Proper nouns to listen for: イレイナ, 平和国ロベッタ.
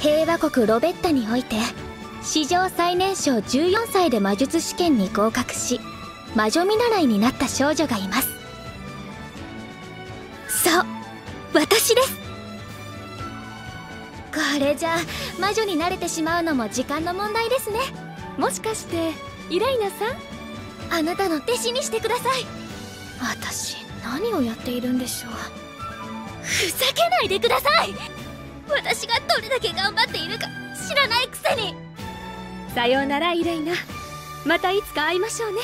平和国ロベッタにおいて史上最年少14歳で魔術試験に合格し魔女見習いになった少女がいます。そう、私です。これじゃあ魔女に慣れてしまうのも時間の問題ですね。もしかしてイレイナさん、あなたの弟子にしてください。私何をやっているんでしょう。ふざけないでください。私がどれだけ頑張っているか知らないくせに。さようならイレイナ、またいつか会いましょうね。